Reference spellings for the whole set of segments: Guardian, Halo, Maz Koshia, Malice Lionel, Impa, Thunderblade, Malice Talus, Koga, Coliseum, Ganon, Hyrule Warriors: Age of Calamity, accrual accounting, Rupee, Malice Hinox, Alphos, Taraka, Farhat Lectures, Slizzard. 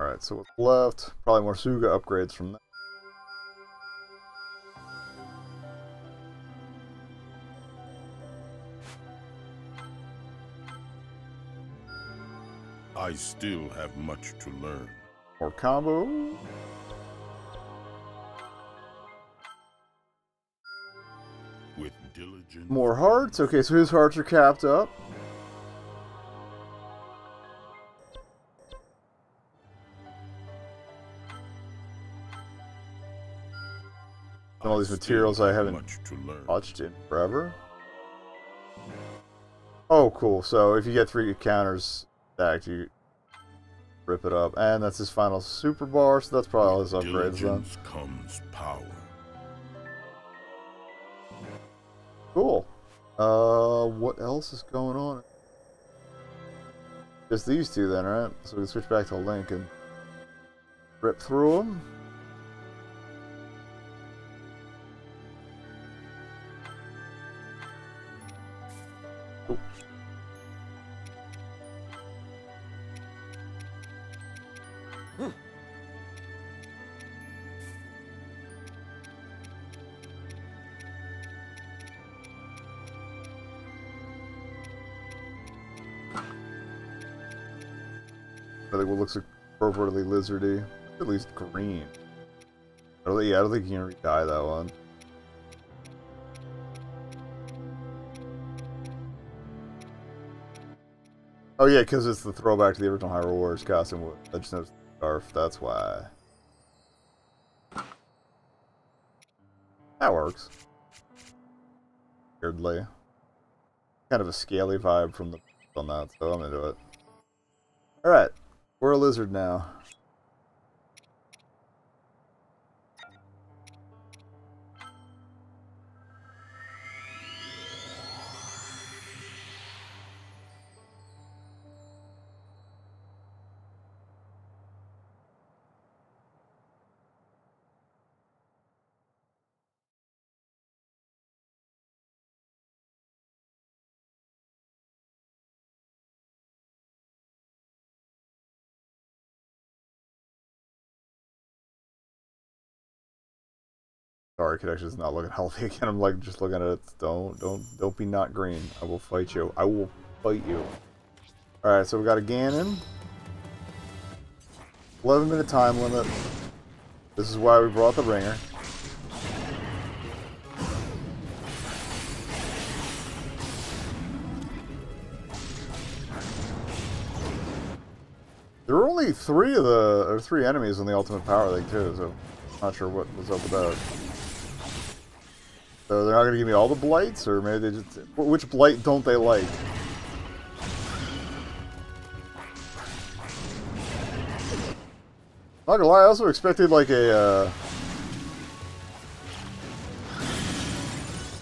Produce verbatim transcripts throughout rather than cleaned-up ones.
Alright, so what's left? Probably more Suga upgrades from that. I still have much to learn. More combo. With diligence. More hearts. Okay, so his hearts are capped up. And all these materials I haven't touched in forever. Oh, cool. So if you get three counters stacked, you rip it up. And that's his final super bar, so that's probably all his upgrades then. Comes power. Cool. Uh, what else is going on? Just these two then, right? So we can switch back to Link and rip through them. Oops. I think what looks appropriately lizardy. At least green. I don't think, yeah, I don't think you can re-dye that one. Oh yeah, because it's the throwback to the original Hyrule Warriors costume. I just noticed the scarf, that's why. That works. Weirdly. Kind of a scaly vibe from the on that, so I'm into it. Alright. We're a lizard now. Sorry, connection's not looking healthy again. I'm like just looking at it. Don't, don't, don't be not green. I will fight you. I will fight you. All right, so we got a Ganon. eleven minute time limit. This is why we brought the ringer. There were only three of the or three enemies in the ultimate power thing too, so I'm not sure what was up with that. So they're not going to give me all the blights, or maybe they just... Which blight don't they like? Not gonna lie, I also expected like a... Uh, I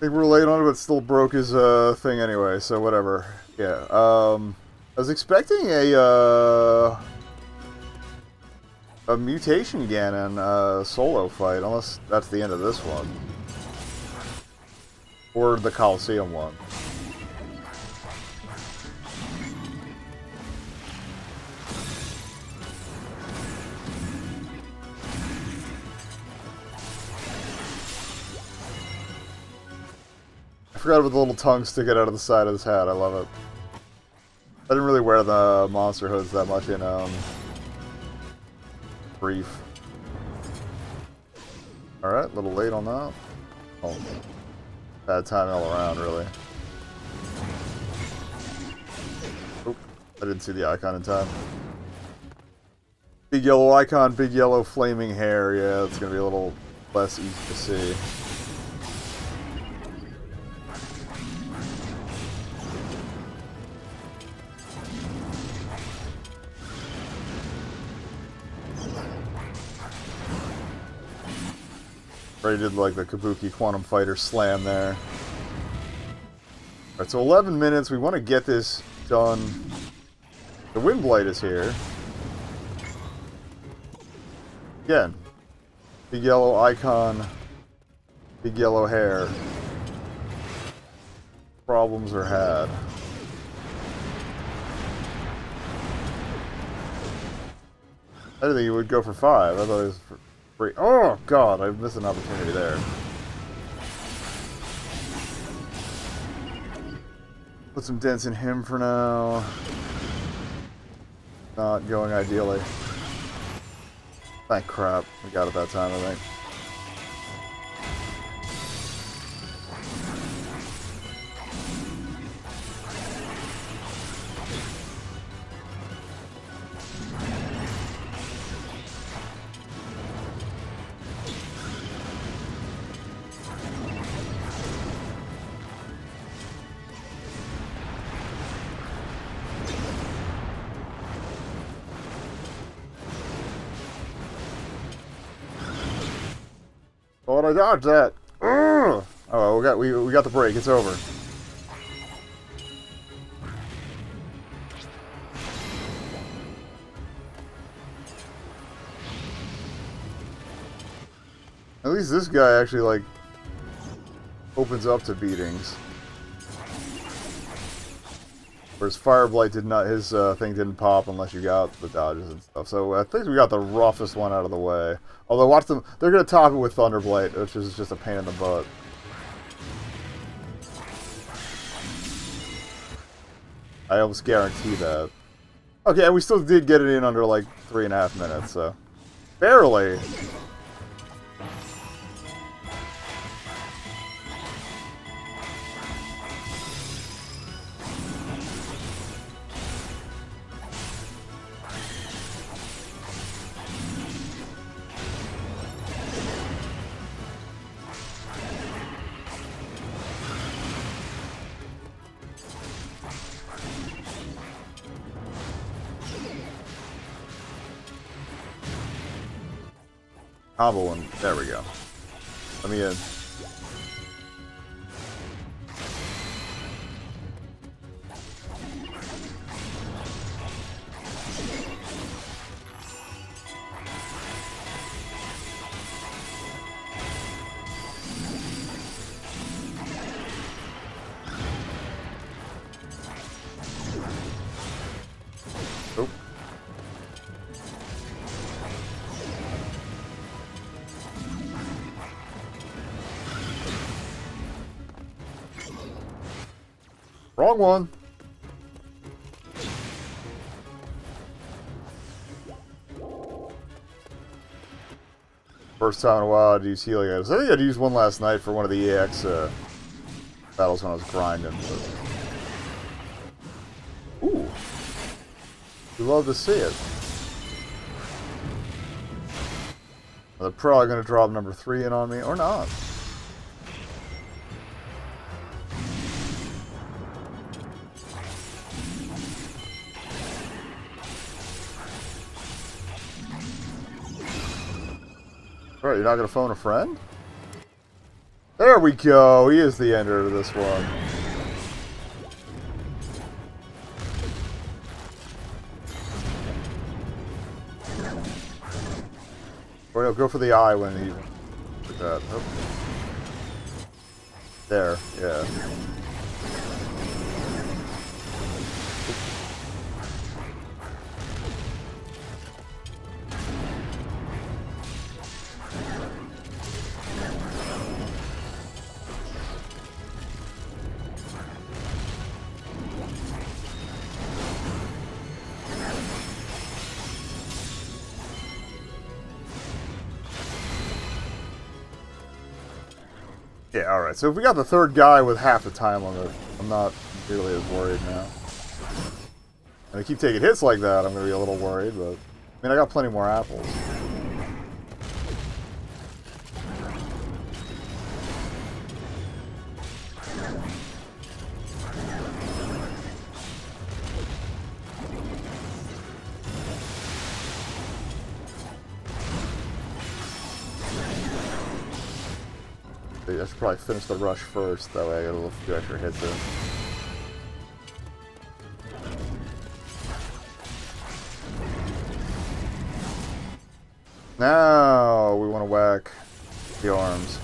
think we're late on it, but still broke his uh, thing anyway, so whatever. Yeah, um... I was expecting a... Uh, a Mutation Ganon uh, solo fight, unless that's the end of this one. Or the Coliseum one. I forgot about the little tongue sticking out of the side of his hat. I love it. I didn't really wear the monster hoods that much in um, Brief. Alright, a little late on that. Oh, bad time all around, really. Oop, I didn't see the icon in time. Big yellow icon, big yellow flaming hair. Yeah, it's gonna be a little less easy to see. I did like the Kabuki Quantum Fighter slam there. Alright, so eleven minutes. We want to get this done. The Wind Blight is here. Again. Big yellow icon. Big yellow hair. Problems are had. I didn't think it would go for five. I thought it was for free. Oh, God, I missed an opportunity there. Put some dents in him for now. Not going ideally. Thank crap. We got it that time, I think. But I dodged that. Ugh. Oh, we got we we got the break. It's over. At least this guy actually like opens up to beatings. Whereas Fireblight did not. His uh, thing didn't pop unless you got the dodges and stuff. So I think we got the roughest one out of the way. Although watch them, they're gonna top it with Thunderblade, which is just a pain in the butt. I almost guarantee that. Okay, and we still did get it in under like three and a half minutes, so barely. Combo and there we go. Let me in. Wrong one. First time in a while I'd use healing items. I think I'd used one last night for one of the E X uh, battles when I was grinding. But... Ooh. We love to see it. They're probably going to drop number three in on me, or not. Alright, you're not gonna phone a friend? There we go! He is the ender to this one. Or no, go for the eye when he... Like that. Oh. There, yeah. Yeah, alright, so if we got the third guy with half the time on it, I'm not really as worried now. And I keep taking hits like that, I'm going to be a little worried, but... I mean, I got plenty more apples. I should probably finish the rush first, that way I get a little few extra hits in. Now we want to whack the arms.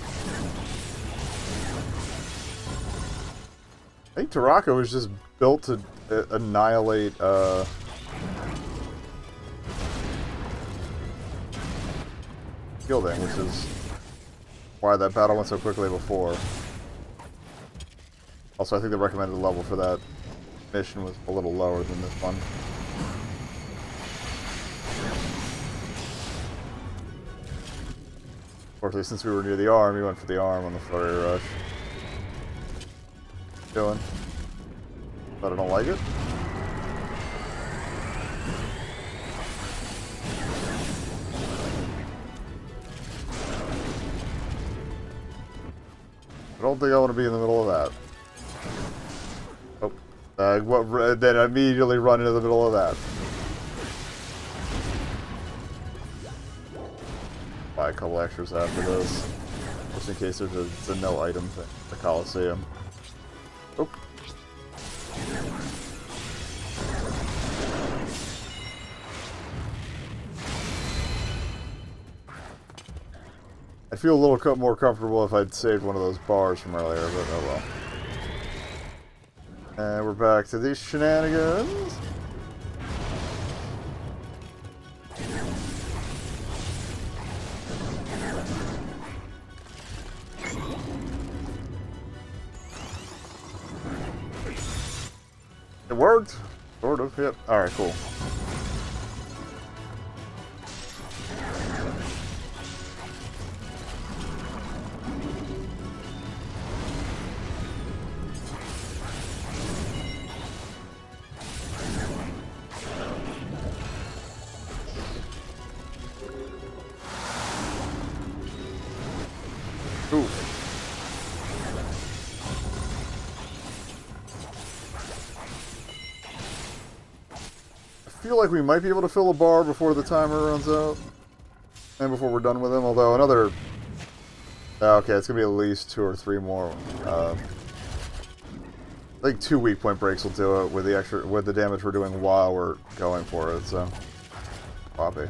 I think Taraka was just built to uh, annihilate uh, kill them, which is why that battle went so quickly before. Also, I think the recommended level for that mission was a little lower than this one. Fortunately, since we were near the arm, we went for the arm on the flurry rush. Doing, but I don't like it. I don't think I want to be in the middle of that. Oh, uh, what, then I immediately run into the middle of that. Buy a couple extras after this, just in case there's a, it's a no item thing. The Coliseum. Oh. I feel a little co more comfortable if I'd saved one of those bars from earlier, but oh well. And we're back to these shenanigans. It worked! Sort of, yep. Alright, cool. I feel like we might be able to fill a bar before the timer runs out. And before we're done with him, although another... Oh, okay, it's going to be at least two or three more. Uh, I think two weak point breaks will do it with the extra, with the damage we're doing while we're going for it, so... Poppy.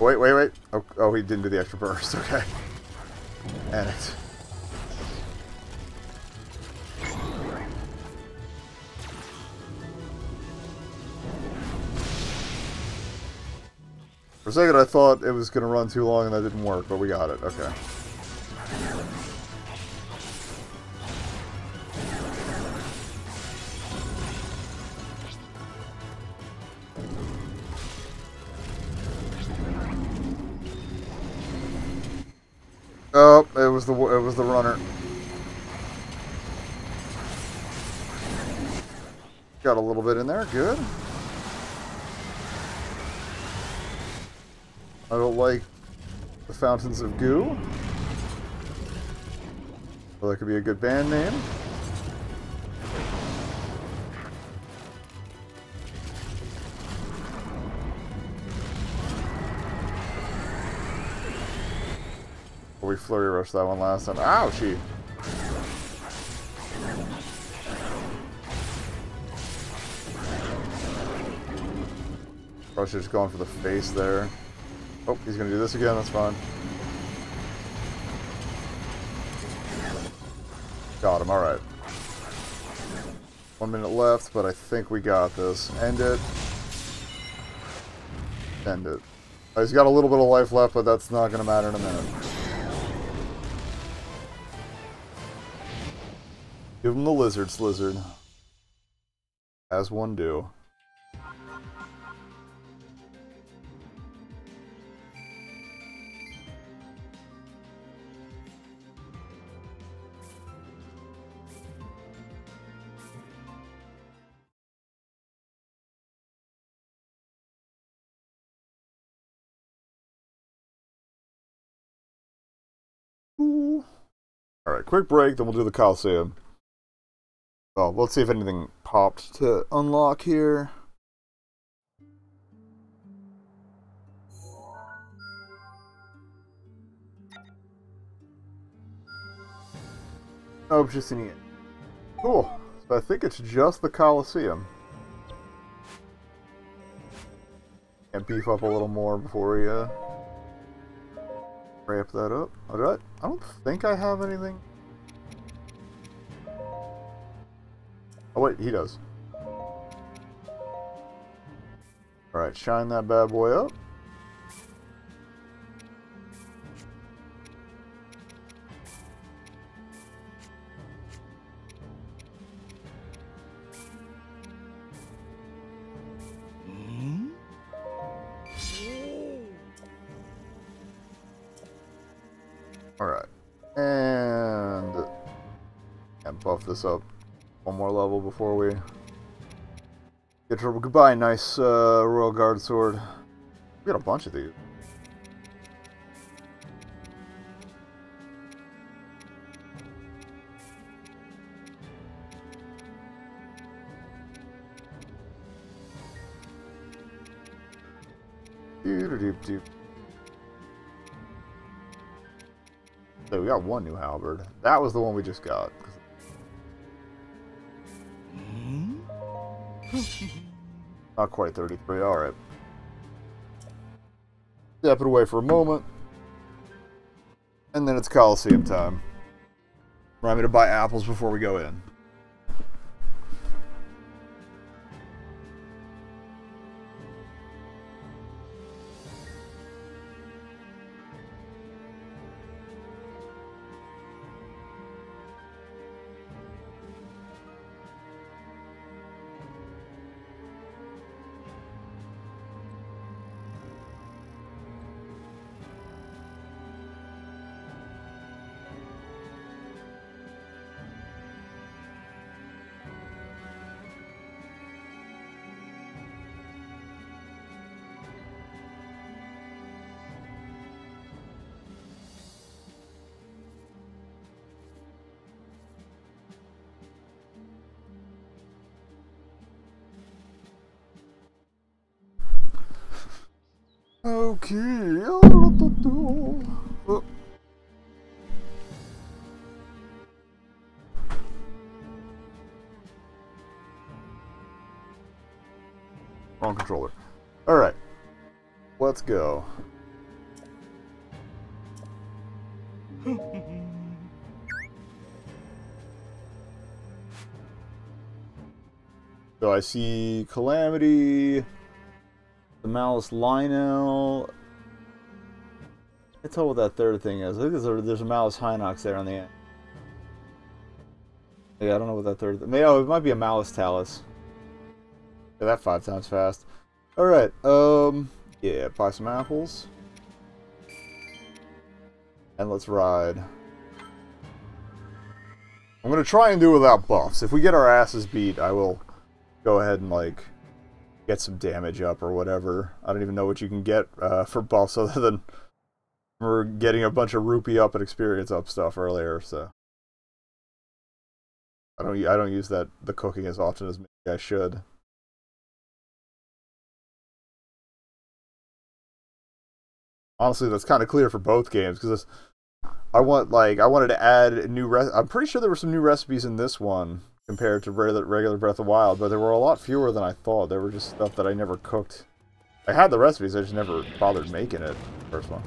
Wait, wait, wait. Oh, oh, he didn't do the extra burst, okay. And it's... For a second, I thought it was going to run too long and that didn't work, but we got it. Okay. Oh, it was the it was the runner. Got a little bit in there. Good. I don't like the Fountains of Goo. Well, that could be a good band name. Well, we flurry rushed that one last time. Ouchie! Probably just going for the face there. Oh, he's gonna do this again, that's fine. Got him, alright. One minute left, but I think we got this. End it. End it. Oh, he's got a little bit of life left, but that's not gonna matter in a minute. Give him the lizard, Slizzard. As one do. Alright, quick break, then we'll do the Coliseum. Well, let's see if anything popped to unlock here. Oh, it's just in it. Cool. So I think it's just the Coliseum. And beef up a little more before we, uh... wrap that up. Oh, did I? I don't think I have anything. Oh wait, he does. Alright, shine that bad boy up. Alright. And and buff this up one more level before we get trouble. Goodbye, nice uh, Royal Guard sword. We got a bunch of these. So we got one new halberd. That was the one we just got. Not quite thirty-three, alright. Step it away for a moment. And then it's Coliseum time. Remind me to buy apples before we go in. Okay. Oh. Wrong controller. All right. Let's go. So I see Calamity. The Malice Lionel. I can't tell what that third thing is. I think there's a, there's a Malice Hinox there on the end. Yeah, I don't know what that third thing is. Oh, it might be a Malice Talus. Yeah, that five times fast. Alright, um, yeah, buy some apples. And let's ride. I'm gonna try and do without buffs. If we get our asses beat, I will go ahead and, like, get some damage up or whatever. I don't even know what you can get uh, for buffs other than we're getting a bunch of rupee up and experience up stuff earlier, so I don't I don't use that the cooking as often as maybe I should. Honestly, that's kind of clear for both games because I want like I wanted to add new re- I'm pretty sure there were some new recipes in this one compared to regular Breath of the Wild, but there were a lot fewer than I thought. There were just stuff that I never cooked. I had the recipes, I just never bothered making it. First one.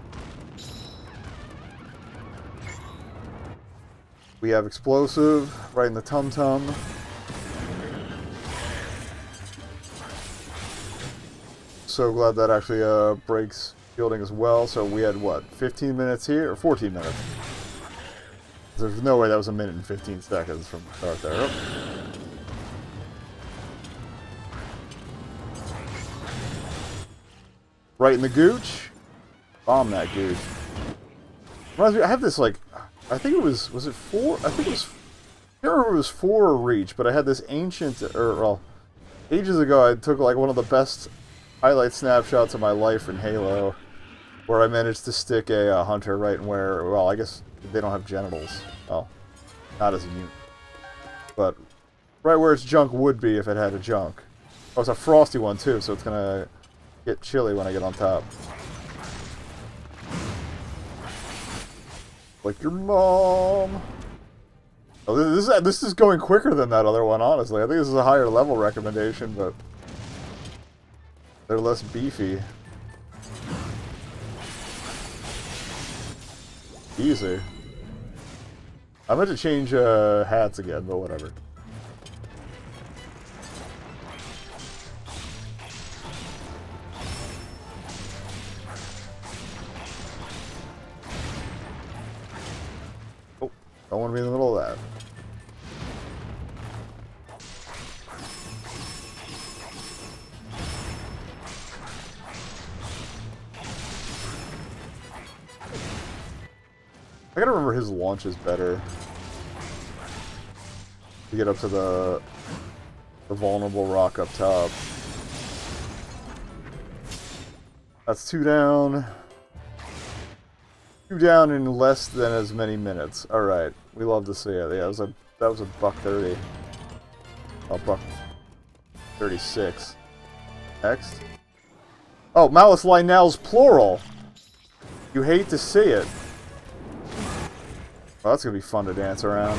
We have explosive right in the tum tum. So glad that actually uh, breaks shielding as well. So we had what, fifteen minutes here or fourteen minutes? There's no way that was a minute and fifteen seconds from the start there. Oh. Right in the gooch. Bomb that gooch. Reminds me, I have this like, I think it was, was it four? I think it was, I can't remember if it was four or reach, but I had this ancient, or well, ages ago I took like one of the best highlight snapshots of my life in Halo, where I managed to stick a uh, hunter right in where, well, I guess they don't have genitals. Well, not as a unit. But right where its junk would be if it had a junk. Oh, it's a frosty one too, so it's gonna get chilly when I get on top. Like your mom. Oh, this is, this is going quicker than that other one, honestly. I think this is a higher level recommendation, but they're less beefy. Easy. I meant to change uh, hats again, but whatever. Oh, don't want to be in the middle of that. I gotta remember his launch is better. To get up to the, the vulnerable rock up top. That's two down. Two down in less than as many minutes. Alright. We love to see it. Yeah, that was a that was a buck thirty. Oh, buck thirty-six. Next. Oh, Malice Lionel's plural. You hate to see it. Well, that's gonna be fun to dance around.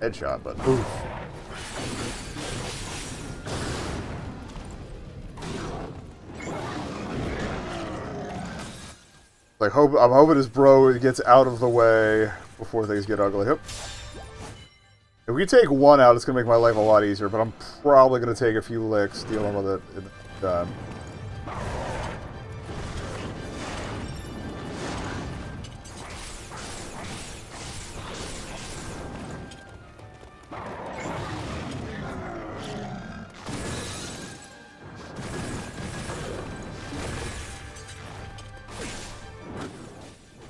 Headshot, but oof. Like, hope I'm hoping his bro gets out of the way before things get ugly. Yep. If we take one out, it's gonna make my life a lot easier. But I'm probably gonna take a few licks dealing with it in the time.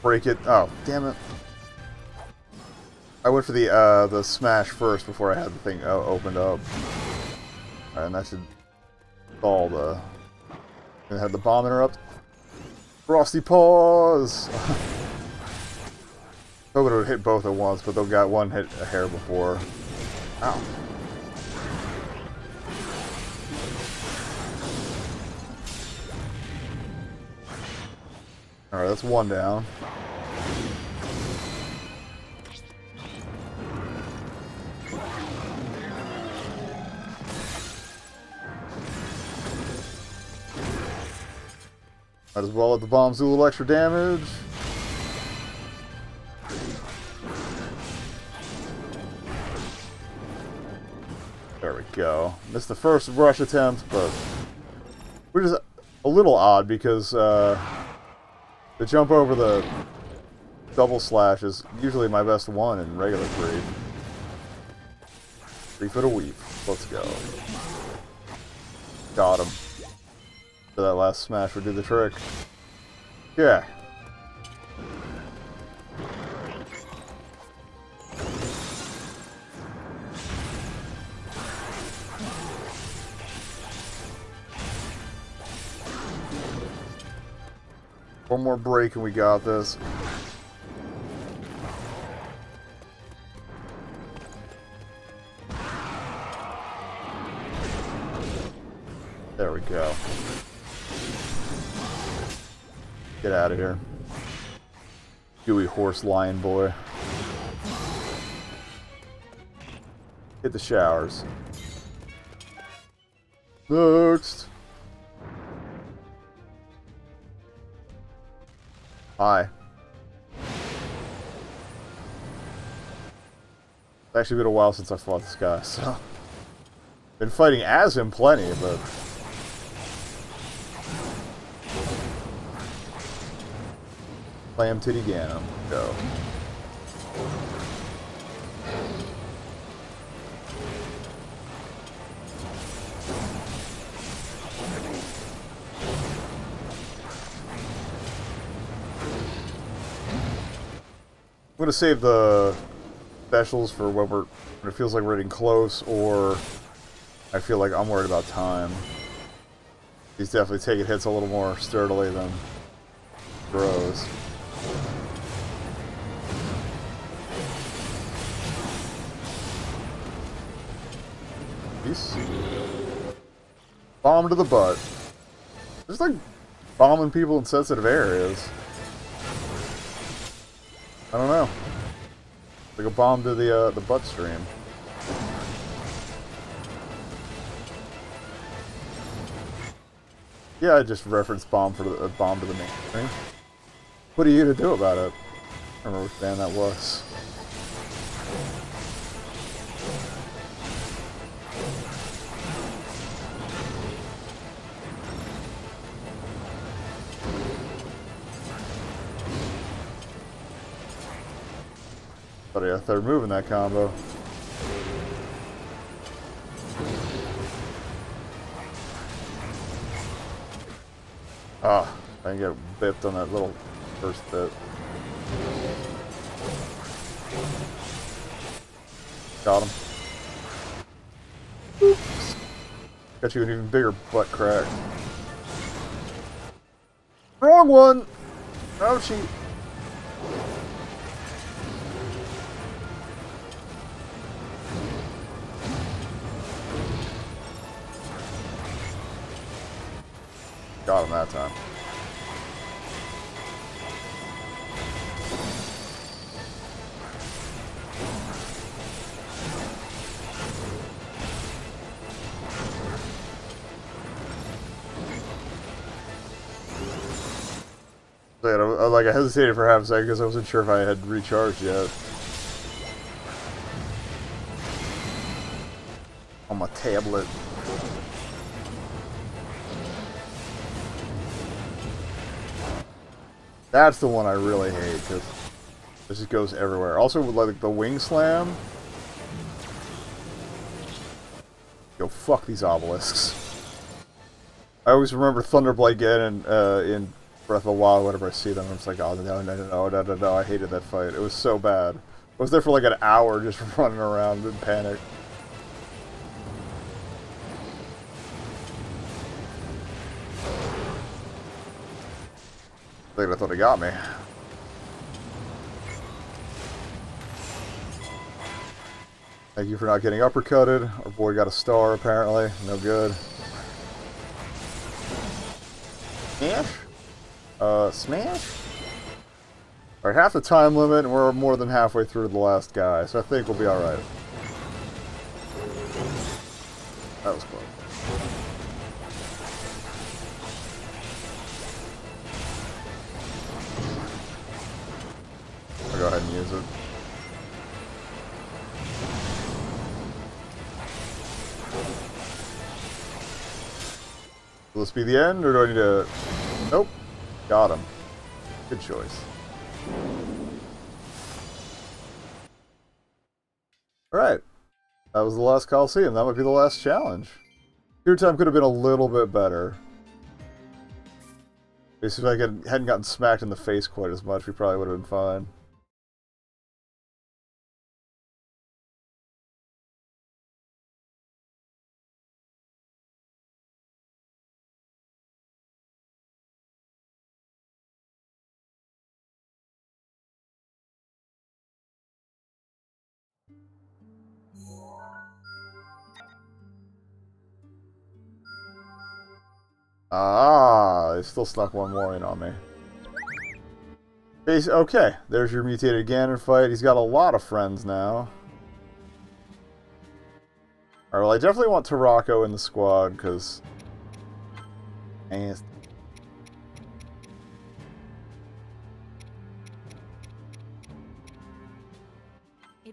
Break it. Oh, damn it. I went for the uh, the smash first before I had the thing uh, opened up. Alright, and that should stall the... And have the bomb interrupt. Frosty paws! Hoping it would hit both at once, but they've got one hit a hair before. Ow. Alright, that's one down. Might as well let the bombs do a little extra damage. There we go. Missed the first rush attempt, but which is a little odd because uh, the jump over the double slash is usually my best one in regular free. Three foot a weep. Let's go. Got him. So that last smash would do the trick. Yeah. One more break and we got this. There we go. Get out of here. Gooey horse lion boy. Hit the showers. Next. Hi. It's actually been a while since I fought this guy, so. Been fighting as him plenty, but. Clam titty Ganon. Go. I'm gonna save the specials for when we're when it feels like we're getting close, or I feel like I'm worried about time. He's definitely taking hits a little more sturdily than bros. Bomb to the butt. Just like bombing people in sensitive areas. I don't know. Like a bomb to the uh, the butt stream. Yeah, I just referenced bomb for the uh, bomb to the main thing. What are you gonna do about it? I don't remember which band that was. Third move in that combo. Ah, I didn't get bipped on that little first bit. Got him. Oops. Got you an even bigger butt crack. Wrong one! Oh, she... Got him that time. I, like, I hesitated for half a second because I wasn't sure if I had recharged yet. On my tablet. That's the one I really hate, because this just goes everywhere. Also, with, like, the wing slam... Yo, fuck these obelisks. I always remember Thunderblade again uh, in... Breath of the Wild, whenever I see them, I'm just like, oh, no, no, no, no, no, no, I hated that fight. It was so bad. I was there for like an hour just running around in panic. I thought he got me. Thank you for not getting uppercutted. Our boy got a star, apparently. No good. Yeah. Uh, smash? Alright, half the time limit, and we're more than halfway through the last guy, so I think we'll be alright. That was close. I'll go ahead and use it. Will this be the end, or do I need to... Nope. Got him. Good choice. Alright. That was the last Coliseum. That might be the last challenge. Your time could have been a little bit better. Basically, if I hadn't gotten smacked in the face quite as much, we probably would have been fine. Ah, they still snuck one more in on me. Bas okay, there's your mutated Ganon fight. He's got a lot of friends now. Alright, well, I definitely want Taraka in the squad, because... I'm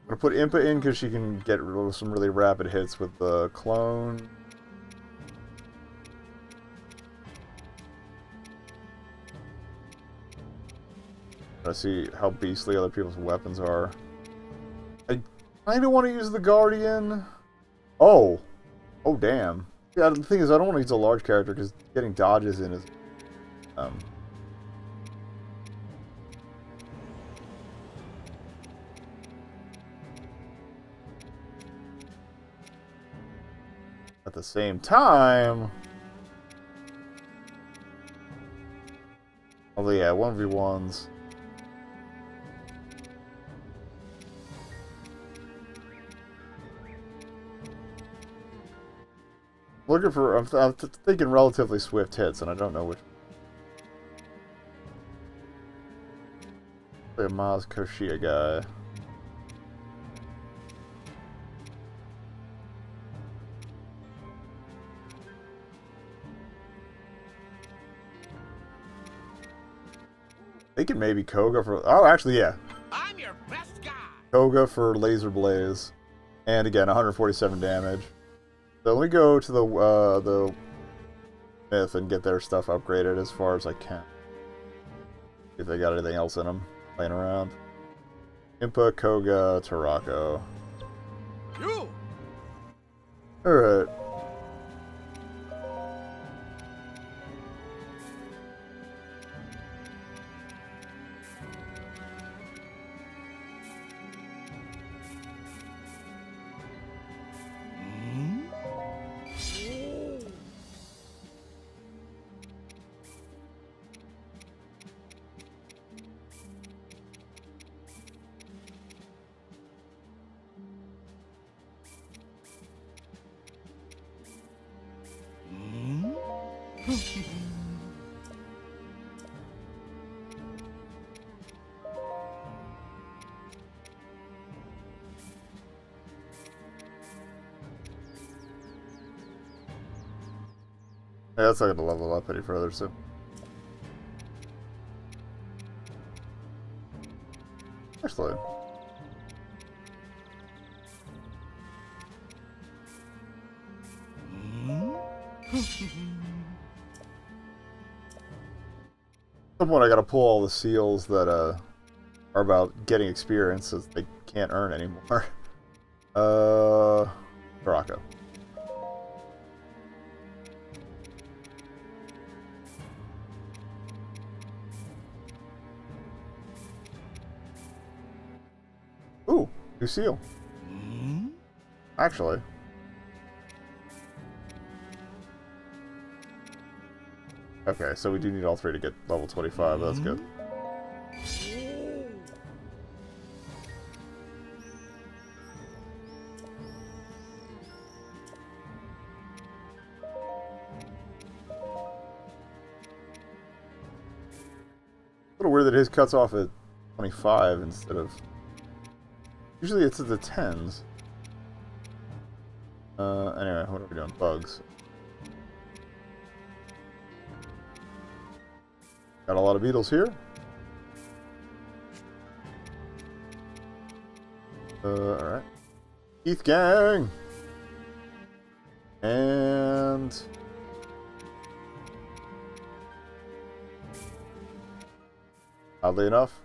gonna put Impa in, because she can get some really rapid hits with the clone. I see how beastly other people's weapons are. I kinda want to use the Guardian. Oh. Oh, damn. Yeah, the thing is, I don't want to use a large character, because getting dodges in is... Um... At the same time... Oh, yeah, one v ones. Looking for, I'm, I'm thinking relatively swift hits, and I don't know which. The Maz Koshia guy. Thinking maybe Koga for. Oh, actually, yeah. I'm your best guy. Koga for laser blaze, and again, one hundred forty-seven damage. So let me go to the uh, the myth and get their stuff upgraded as far as I can. See if they got anything else in them playing around. Impa, Koga, Tarako. You. All right. Yeah, that's not going to level up any further, so... Actually... At some point I gotta pull all the seals that uh, are about getting experience since they can't earn anymore. uh... Taraka. Ooh, new seal. Actually. Okay, so we do need all three to get level twenty-five, that's good. A little weird that his cuts off at twenty-five instead of... Usually it's at the tens. Uh, anyway, what are we doing? Bugs. Got a lot of beetles here. Uh, alright. Teeth gang! And... Oddly enough,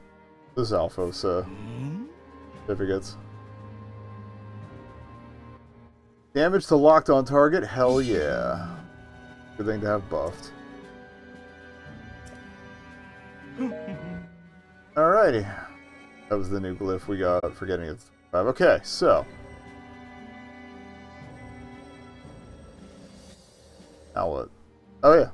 this is Alphos, uh, certificates. Damage to locked on target? Hell yeah. Good thing to have buffed. Alrighty. That was the new glyph we got for getting it. Okay, so. Now what? Oh, yeah.